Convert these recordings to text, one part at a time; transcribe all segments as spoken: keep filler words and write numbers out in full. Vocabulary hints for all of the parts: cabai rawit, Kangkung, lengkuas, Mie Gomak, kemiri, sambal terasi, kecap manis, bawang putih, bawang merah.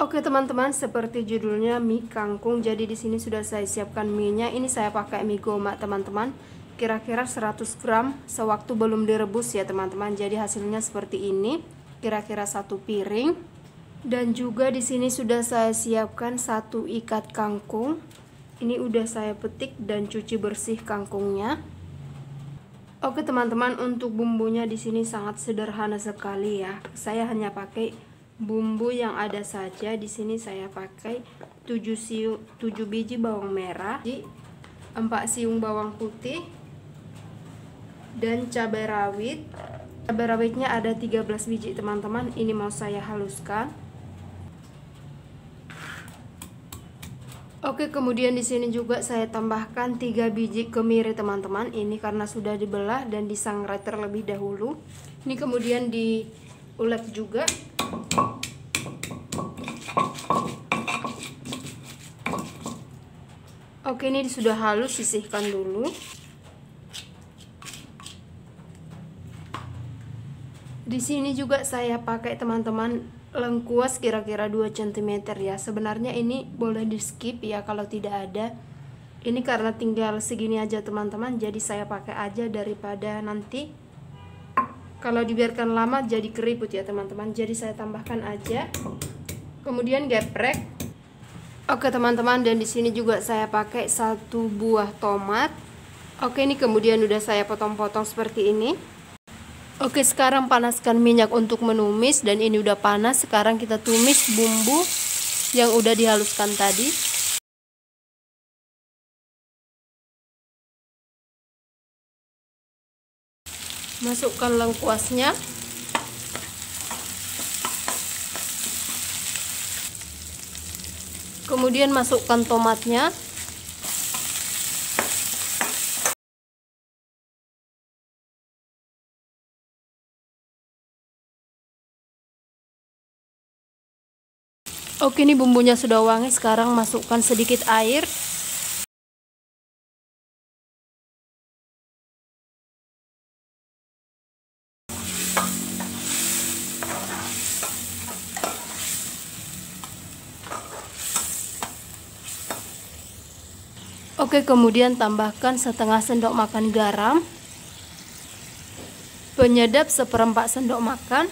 Oke teman-teman, seperti judulnya mie kangkung. Jadi di sini sudah saya siapkan mie-nya. Ini saya pakai mie gomak teman-teman. Kira-kira seratus gram sewaktu belum direbus ya teman-teman. Jadi hasilnya seperti ini. Kira-kira satu piring. Dan juga di sini sudah saya siapkan satu ikat kangkung. Ini udah saya petik dan cuci bersih kangkungnya. Oke teman-teman, untuk bumbunya di sini sangat sederhana sekali ya. Saya hanya pakai bumbu yang ada saja. Di sini saya pakai tujuh siung tujuh biji bawang merah, empat siung bawang putih, dan cabai rawit. Cabai rawitnya ada tiga belas biji teman-teman. Ini mau saya haluskan. Oke, kemudian di sini juga saya tambahkan tiga biji kemiri teman-teman. Ini karena sudah dibelah dan disangrai terlebih dahulu. Ini kemudian diulek juga. Oke, ini sudah halus, sisihkan dulu. Di sini juga saya pakai teman-teman lengkuas kira-kira dua centimeter ya. Sebenarnya ini boleh di skip ya kalau tidak ada. Ini karena tinggal segini aja teman-teman, jadi saya pakai aja daripada nanti kalau dibiarkan lama jadi keriput ya teman-teman. Jadi saya tambahkan aja. Kemudian geprek. Oke teman-teman, dan di sini juga saya pakai satu buah tomat. Oke, ini kemudian udah saya potong-potong seperti ini. Oke, sekarang panaskan minyak untuk menumis, dan ini udah panas. Sekarang kita tumis bumbu yang udah dihaluskan tadi. Masukkan lengkuasnya. Kemudian masukkan tomatnya. Oke, ini bumbunya sudah wangi. Sekarang masukkan sedikit air. Oke, kemudian tambahkan setengah sendok makan garam, penyedap seperempat sendok makan,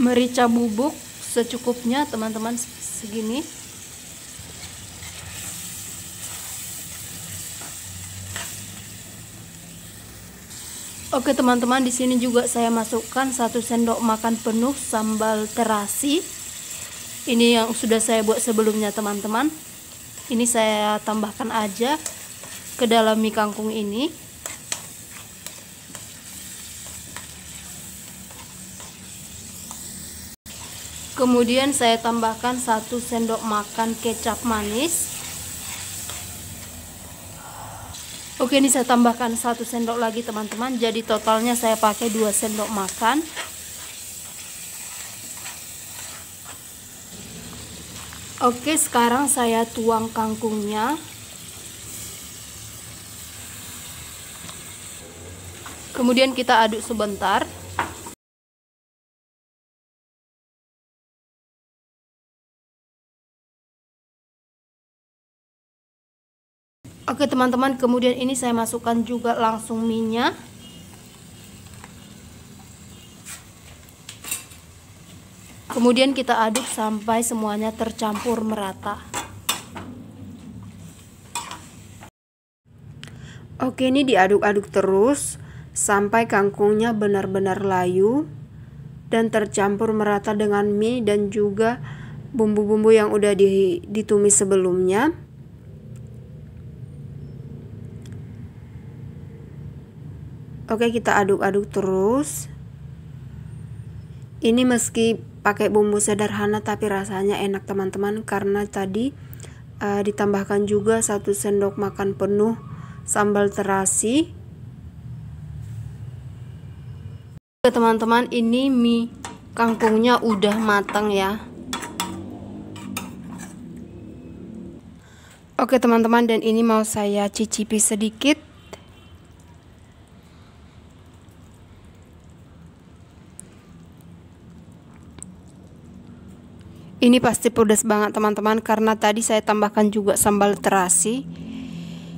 merica bubuk secukupnya teman-teman, segini. Oke teman-teman, di sini juga saya masukkan satu sendok makan penuh sambal terasi. Ini yang sudah saya buat sebelumnya teman-teman. Ini saya tambahkan aja ke dalam mie kangkung ini. Kemudian saya tambahkan satu sendok makan kecap manis. Oke, ini saya tambahkan satu sendok lagi teman-teman. Jadi totalnya saya pakai dua sendok makan. Oke, sekarang saya tuang kangkungnya. Kemudian kita aduk sebentar. Oke teman-teman, kemudian ini saya masukkan juga langsung minyak. Kemudian kita aduk sampai semuanya tercampur merata. Oke, ini diaduk-aduk terus sampai kangkungnya benar-benar layu dan tercampur merata dengan mie dan juga bumbu-bumbu yang udah ditumis sebelumnya. Oke, kita aduk-aduk terus. Ini meski pakai bumbu sederhana tapi rasanya enak teman-teman, karena tadi uh, ditambahkan juga satu sendok makan penuh sambal terasi. Oke teman-teman, ini mie kangkungnya udah matang ya. Oke teman-teman, dan ini mau saya cicipi sedikit. Ini pasti pedas banget teman-teman, karena tadi saya tambahkan juga sambal terasi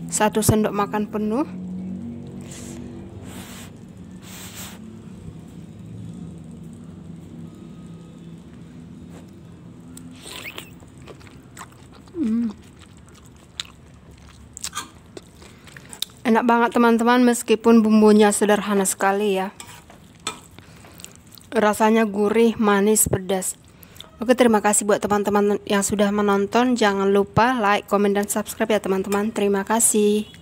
satu sendok makan penuh. Hmm. Enak banget teman-teman, meskipun bumbunya sederhana sekali ya. Rasanya gurih, manis, pedas. Oke, terima kasih buat teman-teman yang sudah menonton. Jangan lupa like, komen, dan subscribe ya teman-teman. Terima kasih.